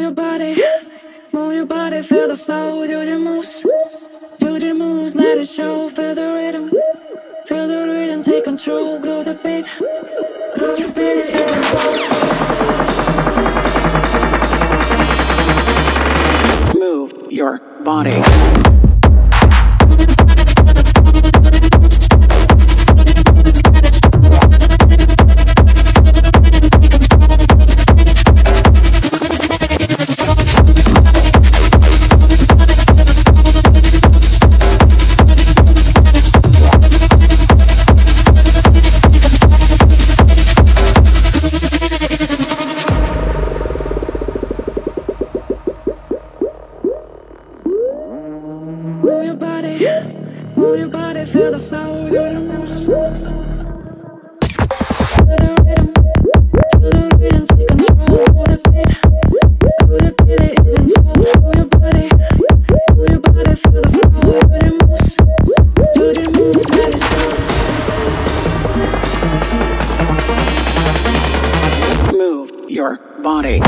move your body, feel the flow, do the moves, let it show, feel the rhythm, take control, grow the beat, it's a move your body. Move your body, feel the flow, do the moves. Feel the rhythm, take control. Move the beat, it isn't fun. Move your body, feel the flow, do the moves, let it show. Move your body.